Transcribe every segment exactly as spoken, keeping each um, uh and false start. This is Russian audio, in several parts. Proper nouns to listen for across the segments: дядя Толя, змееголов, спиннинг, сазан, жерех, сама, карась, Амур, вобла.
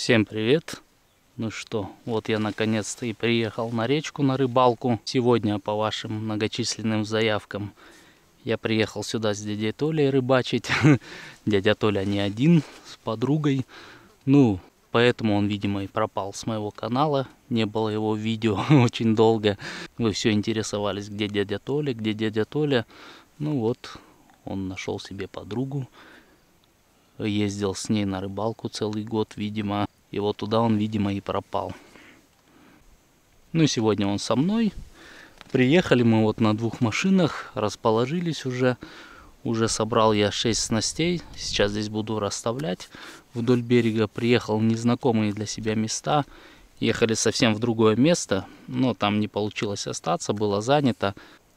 Всем привет! Ну что, вот я наконец-то и приехал на речку, на рыбалку. Сегодня, по вашим многочисленным заявкам, я приехал сюда с дядей Толей рыбачить. Дядя Толя не один, с подругой. Ну, поэтому он, видимо, и пропал с моего канала. Не было его видео очень долго. Вы все интересовались, где дядя Толя, где дядя Толя. Ну вот, он нашел себе подругу. Ездил с ней на рыбалку целый год, видимо. И вот туда он, видимо, и пропал. Ну и сегодня он со мной. Приехали мы вот на двух машинах, расположились уже. Уже собрал я шесть снастей. Сейчас здесь буду расставлять вдоль берега. Приехал в незнакомые для себя места. Ехали совсем в другое место, но там не получилось остаться, было занято.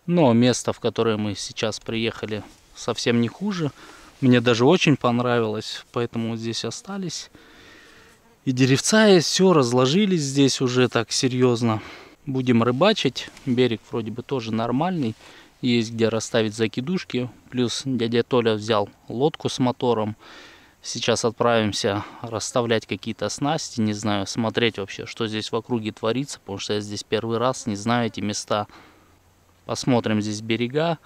Но место, в которое мы сейчас приехали, совсем не хуже. Мне даже очень понравилось, поэтому вот здесь остались. И деревца есть, все разложились здесь уже так серьезно. Будем рыбачить. Берег вроде бы тоже нормальный. Есть где расставить закидушки. Плюс дядя Толя взял лодку с мотором. Сейчас отправимся расставлять какие-то снасти. Не знаю, смотреть вообще, что здесь в округе творится. Потому что я здесь первый раз, не знаю эти места. Посмотрим здесь берега.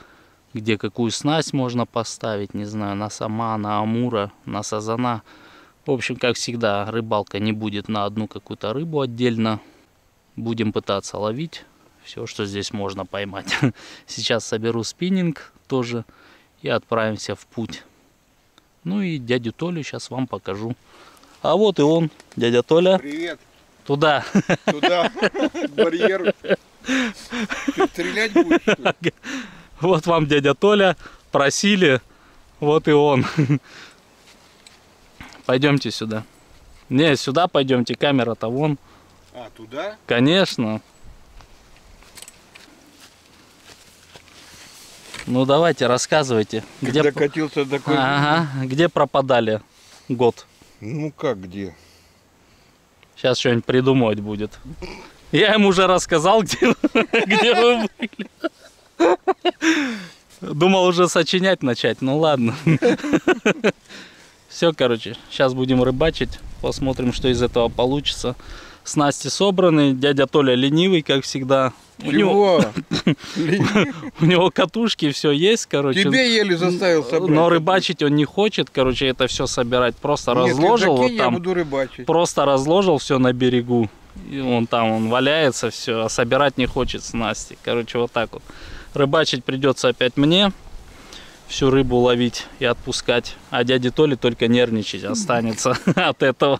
Где какую снасть можно поставить, не знаю, на сама, на амура, на сазана. В общем, как всегда, рыбалка не будет на одну какую-то рыбу отдельно. Будем пытаться ловить все, что здесь можно поймать. Сейчас соберу спиннинг тоже и отправимся в путь. Ну и дядю Толю сейчас вам покажу. А вот и он, дядя Толя. Привет. Туда. Туда, к барьеру. Ты стрелять будешь, что ли? Вот вам дядя Толя, просили, вот и он. Пойдемте сюда. Не, сюда пойдемте, камера-то вон. А, туда? Конечно. Ну давайте, рассказывайте. Когда где... катился такой... Ага, где пропадали год? Ну как где? Сейчас что-нибудь придумывать будет. Я им уже рассказал, где вы были. Думал уже сочинять начать, ну ладно. Все, короче, сейчас будем рыбачить, посмотрим, что из этого получится. Снасти собраны, дядя Толя ленивый, как всегда. У него, у него катушки, все есть, короче. Тебе еле заставил собрать. Но рыбачить он не хочет, короче, это все собирать. Просто Нет, разложил вот там. Я буду рыбачить. Просто разложил все на берегу. И вон там он валяется, все, а собирать не хочет снасти. Короче, вот так вот. Рыбачить придется опять мне, всю рыбу ловить и отпускать. А дяде Толе только нервничать останется от этого.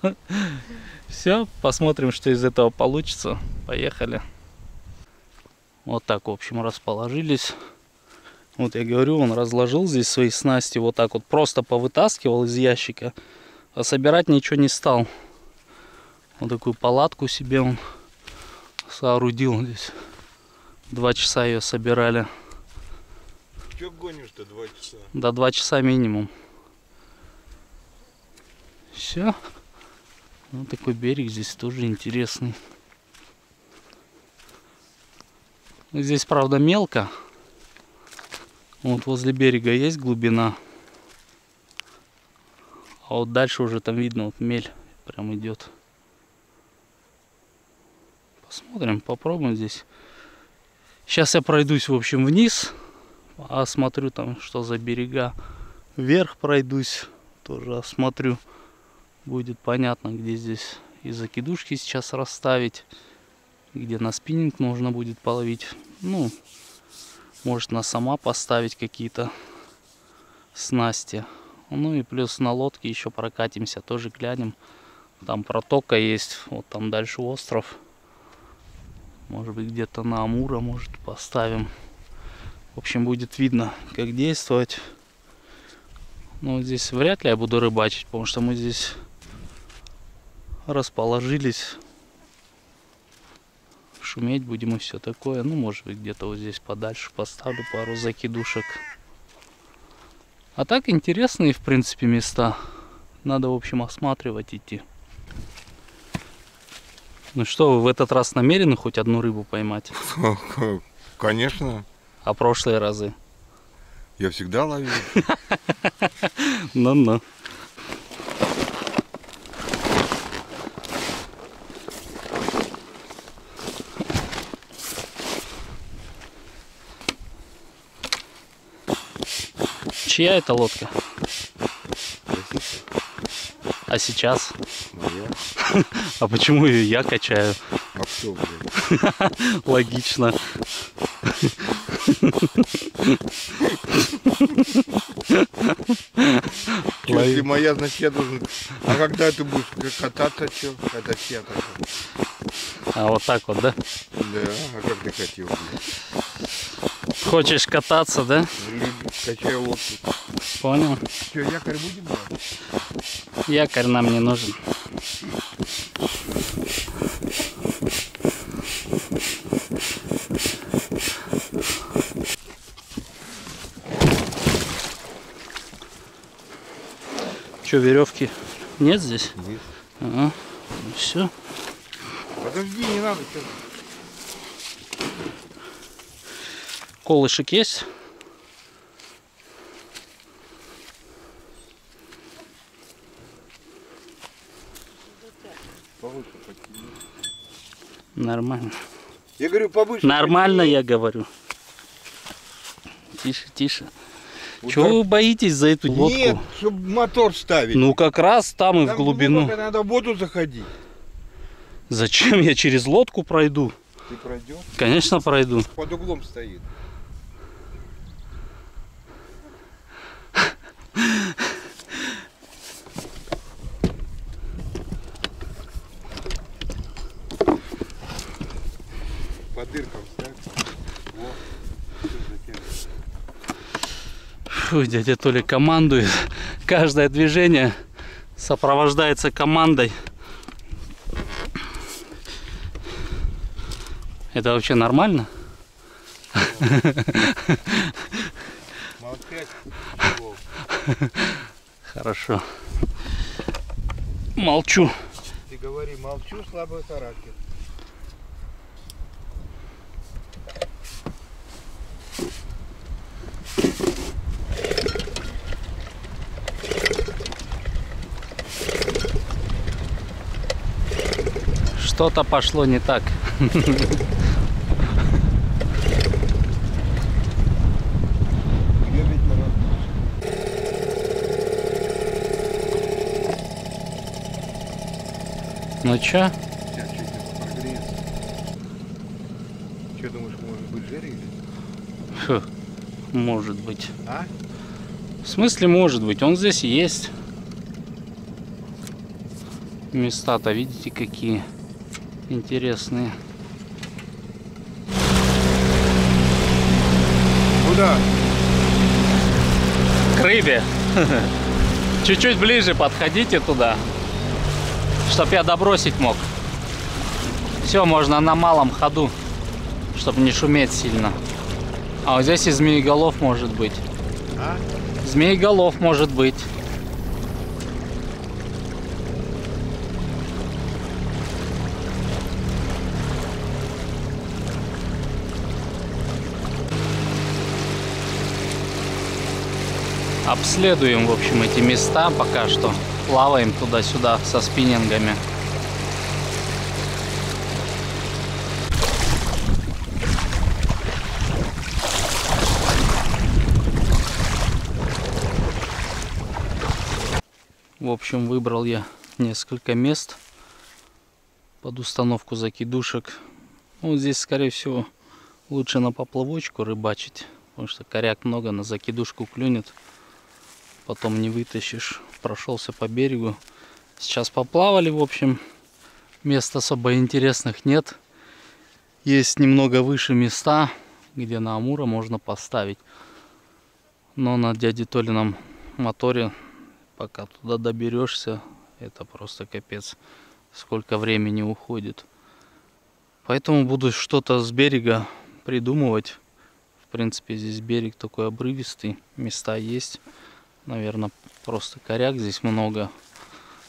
Все, посмотрим, что из этого получится. Поехали. Вот так, в общем, расположились. Вот я говорю, он разложил здесь свои снасти. Вот так вот просто повытаскивал из ящика. А собирать ничего не стал. Вот такую палатку себе он соорудил здесь. Два часа ее собирали. Че гонишь-то два часа? Да, два часа минимум. Все. Вот такой берег здесь тоже интересный. Здесь, правда, мелко. Вот возле берега есть глубина. А вот дальше уже там видно, вот мель прям идет. Посмотрим, попробуем здесь. Сейчас я пройдусь, в общем, вниз, осмотрю там, что за берега. Вверх пройдусь, тоже осмотрю. Будет понятно, где здесь и закидушки сейчас расставить, где на спиннинг нужно будет половить. Ну, может, на сама поставить какие-то снасти. Ну и плюс на лодке еще прокатимся, тоже глянем. Там протока есть, вот там дальше остров. Может быть, где-то на амура, может, поставим. В общем, будет видно, как действовать. Но здесь вряд ли я буду рыбачить, потому что мы здесь расположились. Шуметь будем и все такое. Ну, может быть, где-то вот здесь подальше поставлю пару закидушек. А так интересные, в принципе, места. Надо, в общем, осматривать идти. Ну что, вы в этот раз намерены хоть одну рыбу поймать? Конечно. А прошлые разы? Я всегда ловил. Ну-ну. чья эта лодка? А сейчас? Моя. А почему ее я качаю? А кто, блин? Логично. Чё, если моя, значит я должен... А когда ты будешь кататься, чё? Когда я катаюсь. А вот так вот, да? Да, а как ты хотел? Хочешь кататься, да? Качаю лодку. Понял. Чё, якорь будем брать? Якорь нам не нужен. Что, веревки нет здесь? Нет. Ага. Ну, все. Подожди, не надо. Колышек есть? Повыше подкинь. Нормально. Я говорю, повыше. Нормально, я говорю. Тише, тише. Удар... Чего вы боитесь за эту лодку? Нет, чтобы мотор ставить. Ну как раз там, там и в глубину. Глубоко, надо в воду заходить. Зачем я через лодку пройду? Ты пройдешь? Конечно пройду. Под углом стоит. По дыркам ставь. Фу, дядя Толя командует. Каждое движение сопровождается командой. Это вообще нормально? Молчать. Хорошо. Молчу. Ты говори, молчу, слабый характер. Что-то пошло не так. Ну чё? Сейчас чуть-чуть прогреется. Чё думаешь, может быть жерех? Фу, может быть. А? В смысле может быть? Он здесь есть. Места-то видите какие интересные. Куда? К рыбе. Чуть-чуть ближе подходите туда, чтоб я добросить мог. Все, можно на малом ходу, чтобы не шуметь сильно. А вот здесь и змееголов может быть. А? Змееголов может быть. Обследуем, в общем, эти места пока что. Плаваем туда-сюда со спиннингами. В общем, выбрал я несколько мест под установку закидушек. Ну, здесь, скорее всего, лучше на поплавочку рыбачить, потому что коряк много, на закидушку клюнет. Потом не вытащишь. Прошелся по берегу. Сейчас поплавали, в общем. Мест особо интересных нет. Есть немного выше места, где на Амура можно поставить. Но на дяде Толином моторе, пока туда доберешься, это просто капец. Сколько времени уходит. Поэтому буду что-то с берега придумывать. В принципе, здесь берег такой обрывистый. Места есть. Наверное, просто коряк здесь много.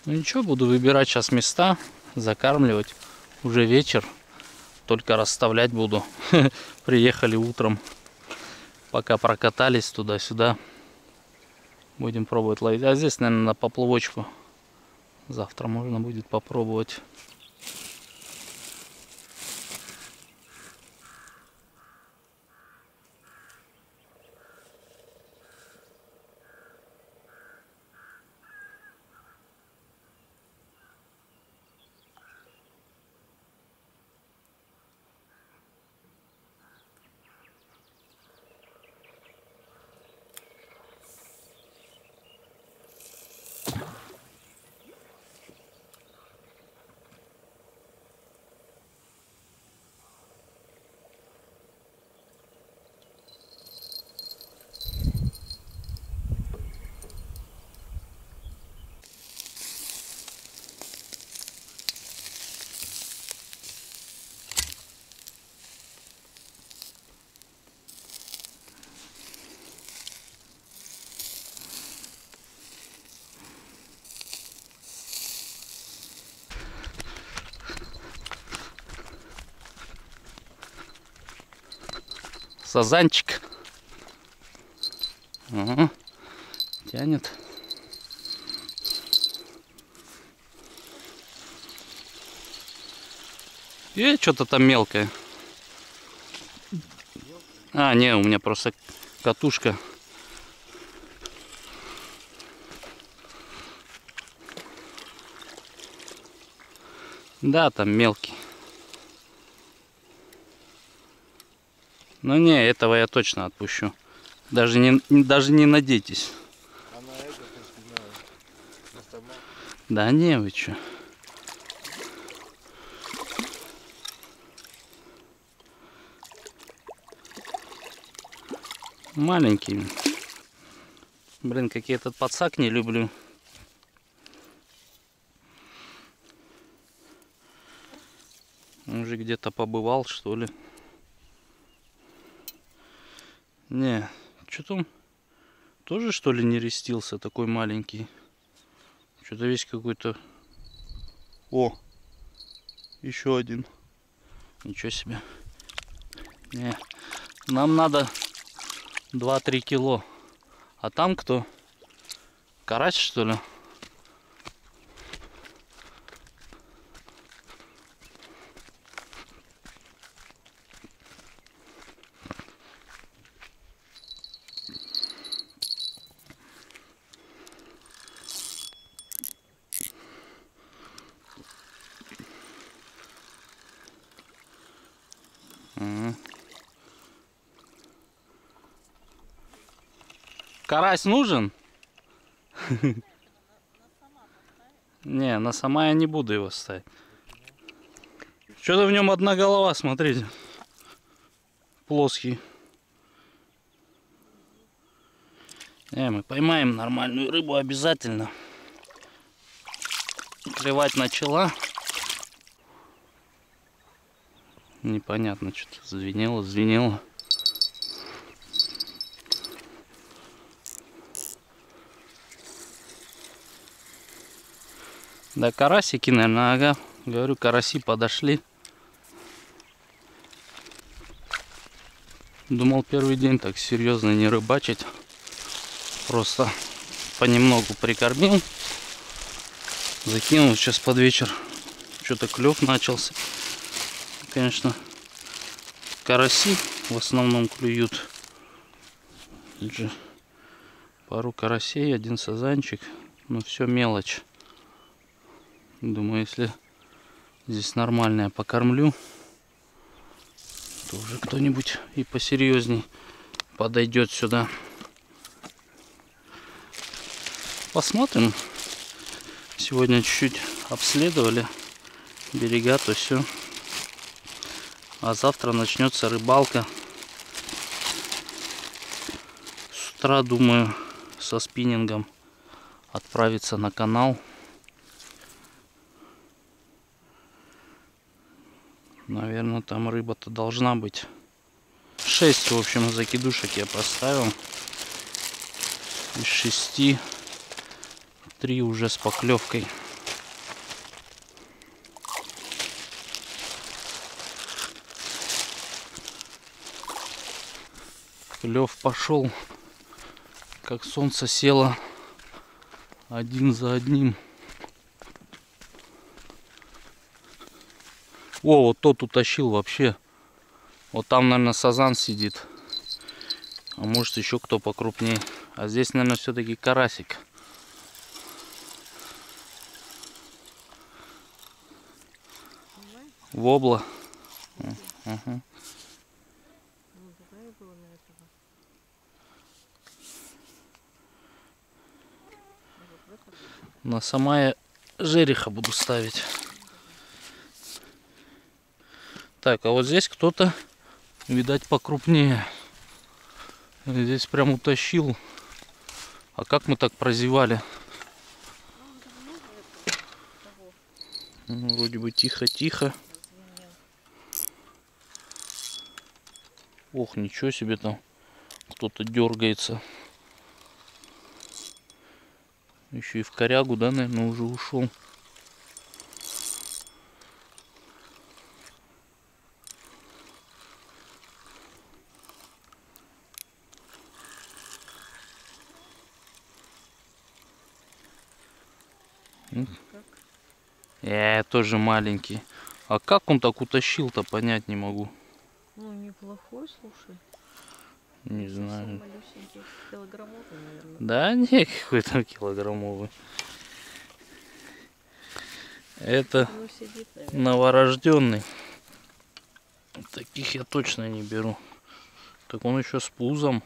Ну ничего, буду выбирать сейчас места, закармливать. Уже вечер, только расставлять буду. Приехали утром, пока прокатались туда-сюда. Будем пробовать ловить. А здесь, наверное, на поплавочку. Завтра можно будет попробовать. сазанчик. Ага, тянет. И что-то там мелкое. А, не, у меня просто катушка. Да, там мелкий. Ну не, этого я точно отпущу. Даже не, даже не надейтесь. А на это, на, на да не, вы чё. Маленький. Блин, как я этот подсак не люблю. Он же где-то побывал, что ли. Не, что-то он тоже, что ли, не рестился, такой маленький. Что-то весь какой-то... О, еще один. Ничего себе. Не, нам надо два-три кило. А там кто? Карась, что ли? Карась нужен? Не, на сама я не буду его ставить. Что-то в нем одна голова, смотрите. Плоский. Не, мы поймаем нормальную рыбу обязательно. Клевать начала. Непонятно, что-то звенело, звенело. Да, карасики, наверное, ага. Говорю, караси подошли. Думал, первый день так серьезно не рыбачить. Просто понемногу прикормил. Закинул сейчас под вечер. Что-то клев начался. Конечно, караси в основном клюют. Тут же пару карасей, один сазанчик. Но все мелочь. Думаю, если здесь нормально я покормлю, то уже кто-нибудь и посерьезней подойдет сюда. Посмотрим. Сегодня чуть-чуть обследовали берега, то все. А завтра начнется рыбалка. С утра, думаю, со спиннингом отправиться на канал. Наверное, там рыба-то должна быть. шесть, в общем, закидушек я поставил. Из шести три уже с поклевкой. Клев пошел, как солнце село, один за одним. О, вот тот утащил вообще. Вот там, наверное, сазан сидит. А может, еще кто покрупнее. А здесь, наверное, все-таки карасик. Вобла. Угу. На сама я жереха буду ставить. Так, а вот здесь кто-то, видать, покрупнее. Здесь прям утащил. А как мы так прозевали? Ну, вроде бы тихо-тихо. Ох, ничего себе, там кто-то дергается. Еще и в корягу, да, наверное, уже ушел. Я тоже маленький. А как он так утащил-то, понять не могу. Ну, неплохой, слушай. Не знаю. Килограммовый, наверное. Да, не какой там килограммовый. Это ну, сидит, новорожденный. Таких я точно не беру. Так он еще с пузом.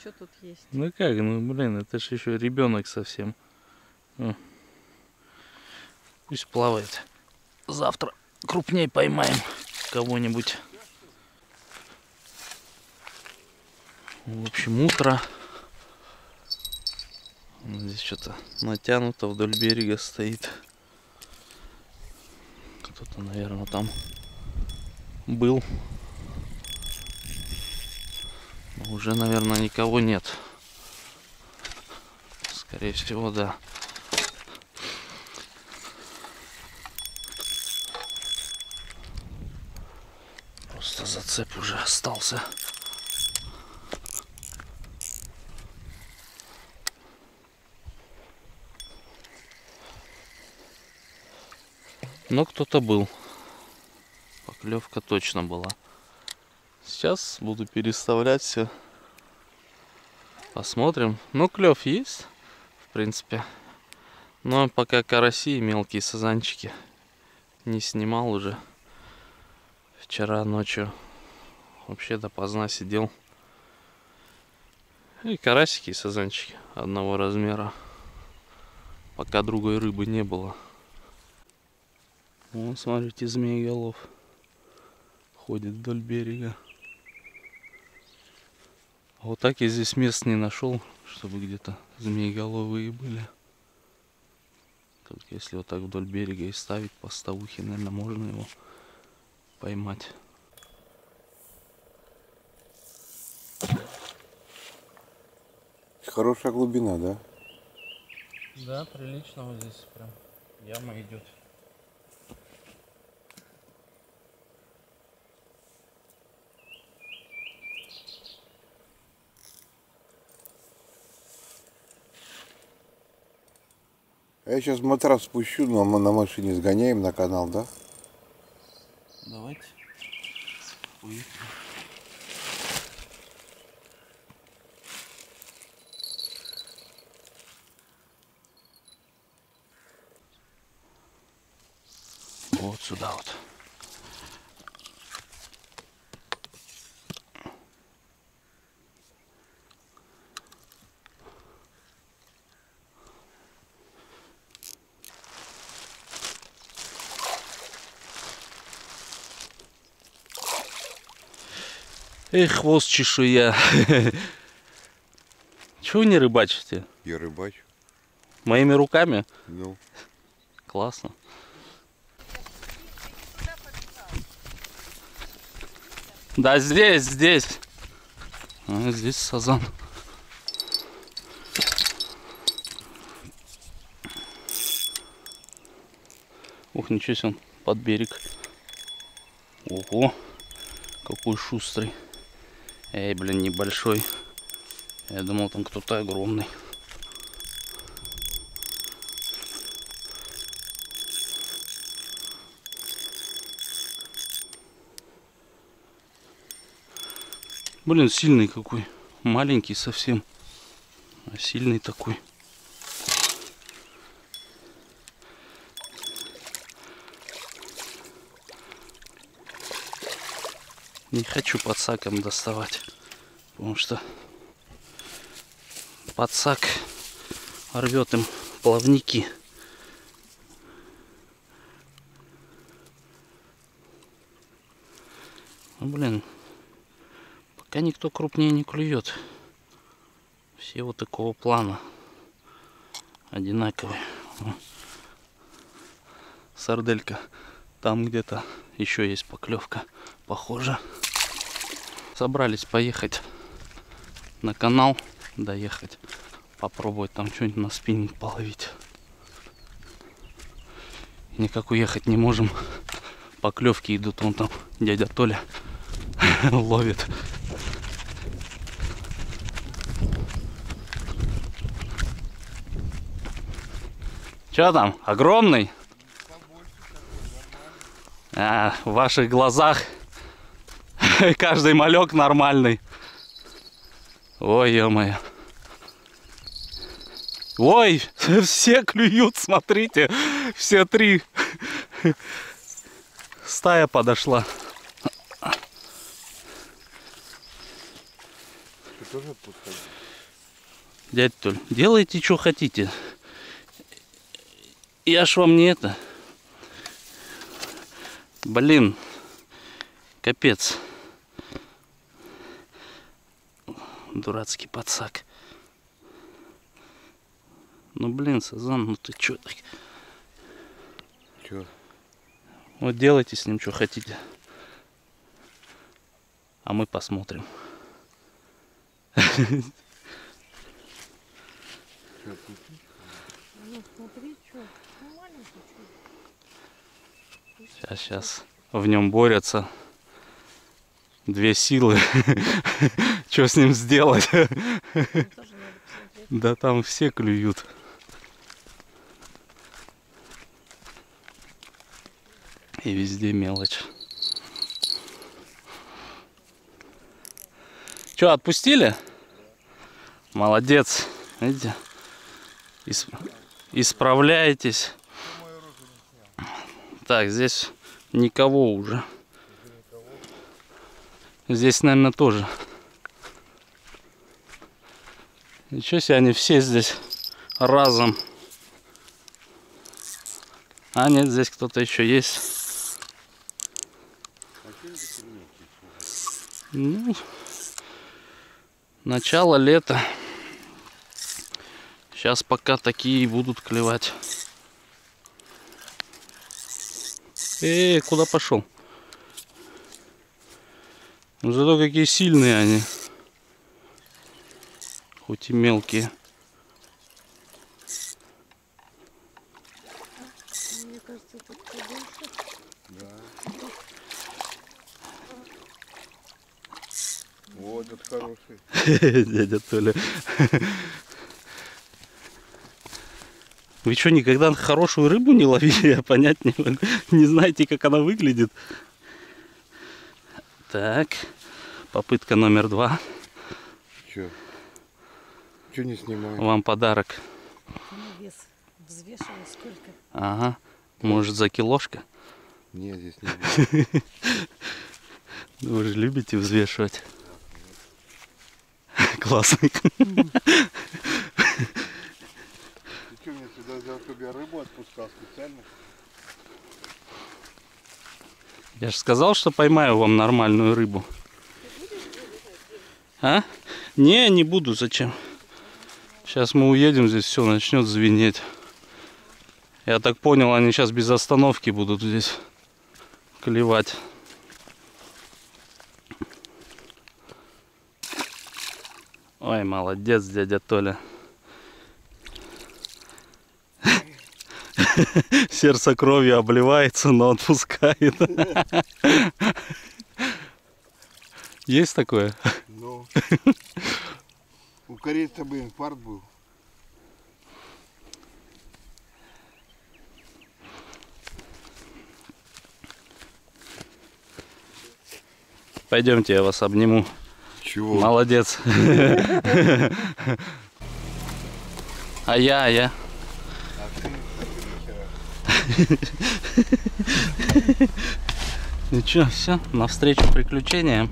Что тут есть? Ну как, ну блин, это же еще ребенок совсем. О. Пусть плавает. Завтра крупней поймаем кого-нибудь. В общем, утро. Здесь что-то натянуто вдоль берега стоит. Кто-то, наверное, там был. Уже, наверное, никого нет. Скорее всего, да. Просто зацеп уже остался. Но кто-то был. Поклевка точно была. Сейчас буду переставлять все. Посмотрим. Ну, клев есть, в принципе. Но пока караси и мелкие сазанчики не снимал уже. Вчера ночью вообще допоздна сидел. И карасики, и сазанчики одного размера. Пока другой рыбы не было. Вон, смотрите, змееголов ходит вдоль берега. Вот так я здесь мест не нашел, чтобы где-то змееголовые были. Только если вот так вдоль берега и ставить по ставухе, наверное, можно его поймать. Хорошая глубина, да? Да, прилично вот здесь прям яма идет. Я сейчас матрас спущу, но мы на машине сгоняем на канал, да? Давайте. Поехали. Вот сюда вот. Эй, хвост чешуя. Чего не рыбачите? Я рыбачу. Моими руками? Ну. Классно. Да здесь, здесь. А, здесь сазан. Ух, ничего себе, он под берег. Ого, какой шустрый. Эй, блин, небольшой. Я думал, там кто-то огромный. Блин, сильный какой. Маленький совсем. А сильный такой. Не хочу подсаком доставать, потому что подсак рвет им плавники. Ну, блин, пока никто крупнее не клюет. Все вот такого плана одинаковые. Сарделька. Там где-то еще есть поклевка, похоже. Собрались поехать на канал, доехать, попробовать там что-нибудь на спиннинг половить. Никак уехать не можем, поклевки идут, вон там дядя Толя ловит. Че там, огромный? А, в ваших глазах каждый малек нормальный. Ой, ё-моё. Ой, все клюют, смотрите. Все три. Стая подошла. Ты тоже отпускаешь? Дядя Толь, делайте, что хотите. Я ж вам не это. Блин. Капец. Дурацкий подсак. Ну блин, сазан, ну ты чё так? Чё? Вот делайте с ним что хотите. А мы посмотрим. Сейчас, сейчас в нем борются две силы. Что с ним сделать? Да там все клюют. И везде мелочь. Че, отпустили? Молодец. Видите? Ис... Исправляетесь. Так, здесь никого уже. Здесь, наверное, тоже. Ничего себе, они все здесь разом. А нет, здесь кто-то еще есть. Ну, начало лета. Сейчас пока такие будут клевать. Эй, куда пошел? Ну, зато какие сильные они. Хоть и мелкие. Мне кажется, тут побольше. Да. Вот этот хороший. Дядя Толя. Вы что, никогда хорошую рыбу не ловили? Я понять не могу. Не знаете, как она выглядит? Так. Попытка номер два. Че? Че не снимаю? Вам подарок. Вес взвешивал сколько? Ага. Может, за килошка? Нет, здесь не было. Вы же любите взвешивать. Классный. Ты что, мне сюда взял, чтобы я рыбу отпускал специально? Я же сказал, что поймаю вам нормальную рыбу. А? Не, не буду, зачем? Сейчас мы уедем, здесь все начнет звенеть. Я так понял, они сейчас без остановки будут здесь клевать. Ой, молодец, дядя Толя. Сердце кровью обливается, но отпускает. Есть такое? Ну. У корейца бы инфаркт был. Пойдемте, я вас обниму. Чего? Молодец. А я, а я. Ну что, все, навстречу приключениям.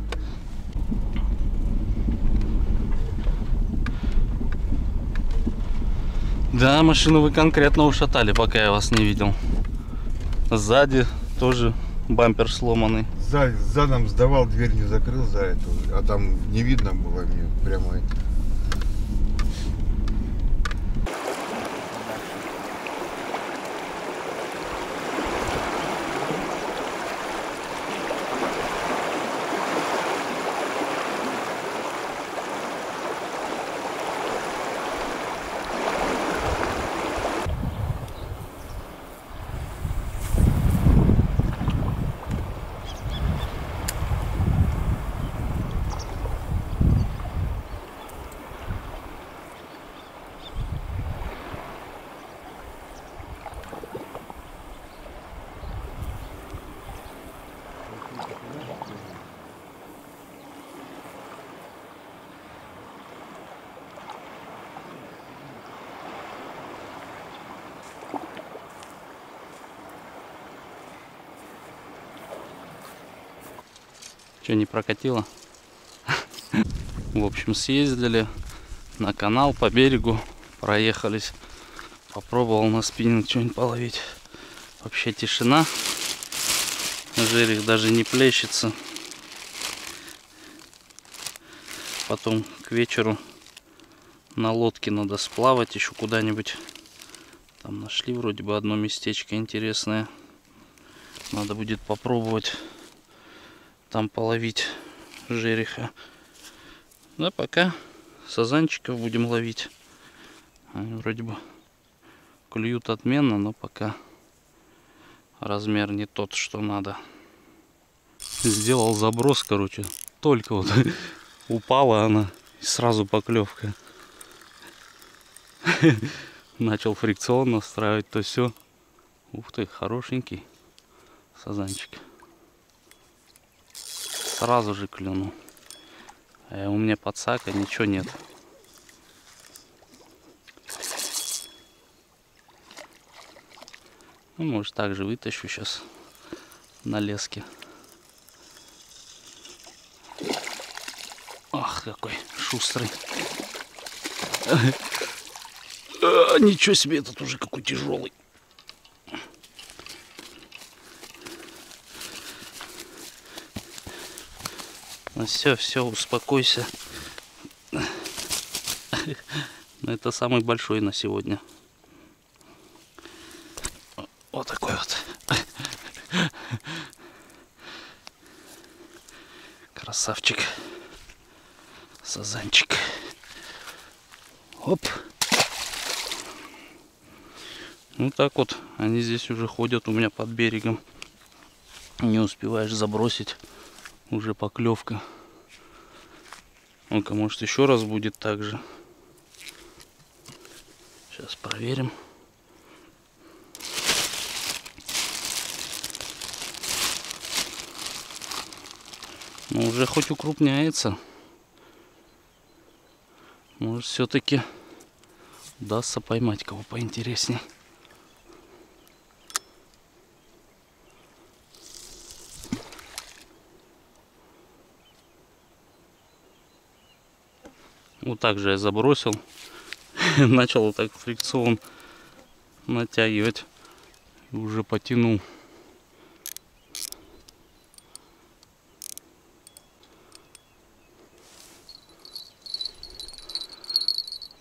Да, машину вы конкретно ушатали, пока я вас не видел. Сзади тоже бампер сломанный. За, задом сдавал, дверь не закрыл за эту. А там не видно было мне прямо это. Что, не прокатило? В общем, съездили на канал, по берегу проехались. Попробовал на спиннинг что-нибудь половить. Вообще тишина. Жерех даже не плещется. Потом к вечеру на лодке надо сплавать еще куда-нибудь. Там нашли вроде бы одно местечко интересное. Надо будет попробовать там половить жереха. Да пока сазанчиков будем ловить. Они вроде бы клюют отменно, но пока размер не тот, что надо. Сделал заброс, короче. Только вот упала она. И сразу поклевка. Начал фрикцион настраивать, то все. Ух ты, хорошенький сазанчик. Сразу же клюнул. А у меня подсака ничего нет. Ну, может, также вытащу сейчас на леске. Ах, какой шустрый. А, ничего себе, этот уже какой тяжелый. Ну все, все, успокойся. Это самый большой на сегодня. Вот такой вот. Красавчик. Сазанчик. Оп. Ну так вот, они здесь уже ходят у меня под берегом. Не успеваешь забросить, уже поклевка. Ну-ка, может, еще раз будет так же. Сейчас проверим. Ну, уже хоть укрупняется. Может, все-таки удастся поймать кого поинтереснее. Вот так же я забросил. Начал вот так фрикцион натягивать. И уже потянул.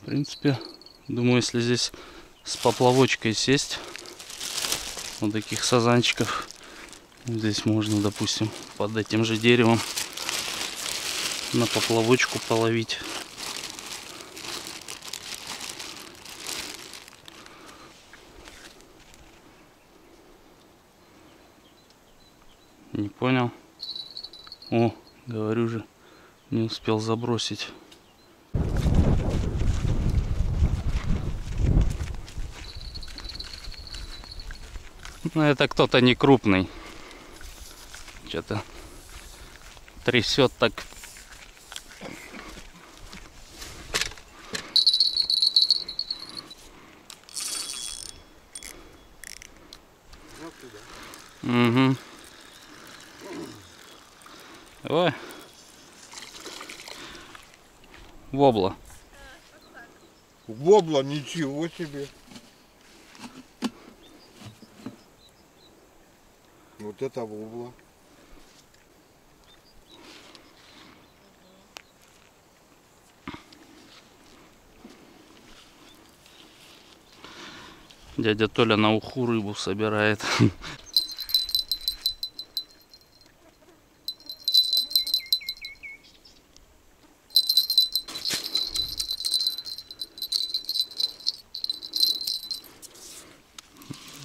В принципе, думаю, если здесь с поплавочкой сесть, вот таких сазанчиков, здесь можно, допустим, под этим же деревом на поплавочку половить. Не понял. О, говорю же, не успел забросить. Ну, это кто-то не крупный. Что-то трясет так. Вот туда. Угу. Ой. Вобла. Вобла, ничего себе. Вот это вобла. Дядя Толя на уху рыбу собирает.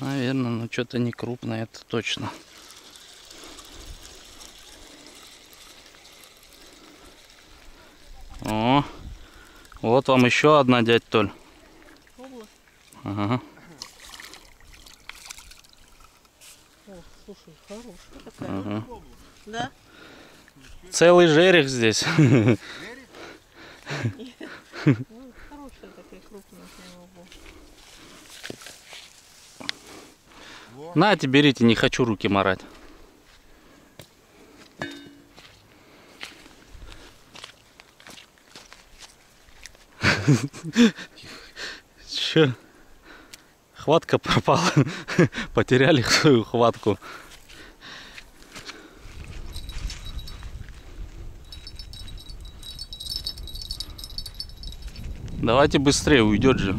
Наверное, но что-то не крупное, это точно. О, вот вам еще одна, дядь Толь. Ага. О, слушай, хорошая такая. Ага. Да? Целый жерех здесь. Жерех? Ну, хорошая такая, крупная. Нате, берите, не хочу руки марать. Че? Хватка пропала. Потеряли свою хватку. Давайте быстрее, уйдет же.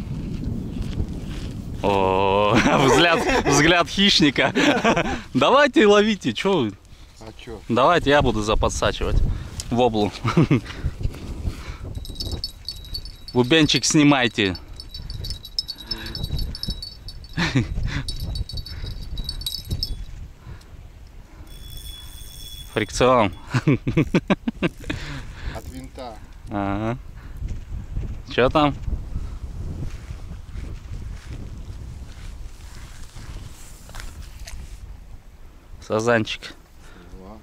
О, взгляд, взгляд хищника. Давайте ловите, что вы? А чё? Давайте я буду заподсачивать воблу. Бубенчик снимайте. Фрикцион. От винта. Ага. Чё там? Сазанчик. Два.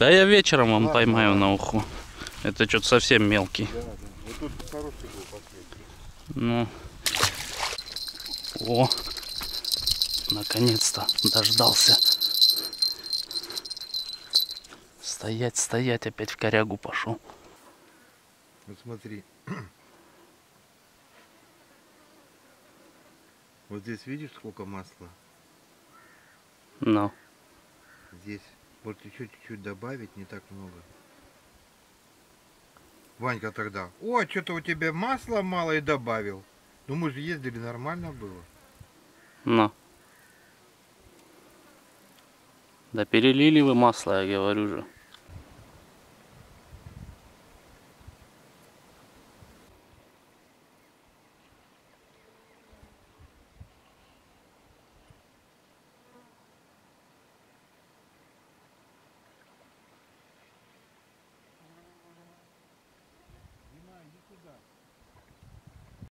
Да я вечером вам да, поймаю да. на уху. Это что-то совсем мелкий. Да, да. Вот тут хороший был последний. Ну, о, наконец-то дождался. Стоять, стоять, опять в корягу пошел. Вот смотри. Вот здесь видишь, сколько масла? Ну. Здесь. Вот еще чуть-чуть добавить, не так много. Ванька тогда, о, что-то у тебя масла мало и добавил. Ну мы же ездили, нормально было. Ну. Да перелили вы масло, я говорю же.